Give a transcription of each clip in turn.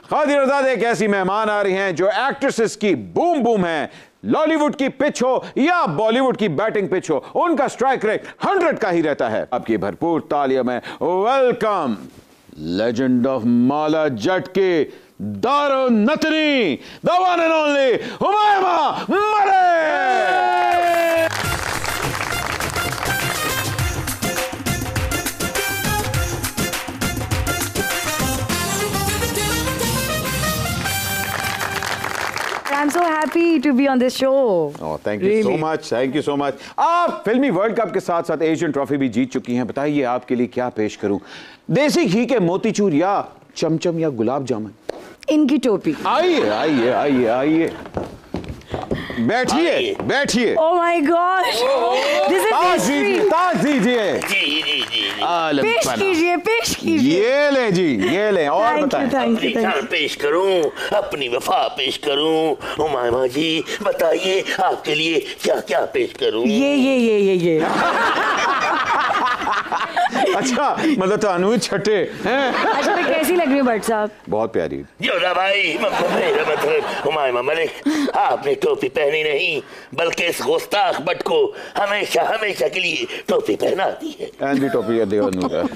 खादिरज़ाद एक ऐसी मेहमान आ रही हैं जो एक्ट्रेसेस की बूम बूम हैं। लॉलीवुड की पिच हो या बॉलीवुड की बैटिंग पिच हो, उनका स्ट्राइक रेट 100 का ही रहता है। आपकी भरपूर तालियों में welcome legend of Maula Jatt की दारुनतनी, the one and only Humaima Malik. I'm so happy to be on this show. Oh, thank you really so much. Thank you so much. आप फिल्मी वर्ल्ड कप के साथ साथ एशियन ट्रॉफी भी जीत चुकी हैं। बताइए आपके लिए क्या पेश करूं? देसी घी के मोतीचूर या चमचम या गुलाब जामुन? इनकी टोपी। आइए आइए आइए आइए, बैठिए बैठिए। Oh my gosh, this is history. ताज दीजिए, पेश कीजिए, पेश कीजिए। ये ले जी, ये ले। और बताएं, पेश करूं अपनी वफा, पेश करूं। हुमैमा जी बताइए आपके लिए क्या क्या पेश करूं? ये अच्छा, मतलब तानू छठे हैं। अच्छा, तो कैसी लग रही है भट्ट साहब? बहुत प्यारी। योदा भाई, मतलब हुमैमा मलिक, आपने टोपी पहनी नहीं बल्कि इस गोस्ताख भट्ट को हमेशा हमेशा के लिए टोपी पहनाती है। एंड टोपी देखिए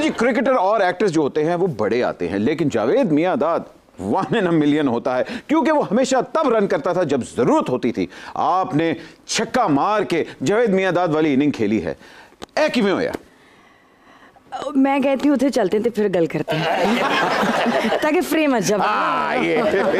जी, क्रिकेटर और एक्ट्रेस जो होते हैं वो बड़े आते हैं, लेकिन Javed Miandad 1 in a million होता है, क्योंकि वो हमेशा तब रन करता था जब जरूरत होती थी। आपने छक्का मार के जावेद मियांदाद वाली इनिंग खेली है। ए किमें होया? मैं कहती हूँ उसे चलते थे फिर गल करते हैं ताकि फ्रेम आ जाए।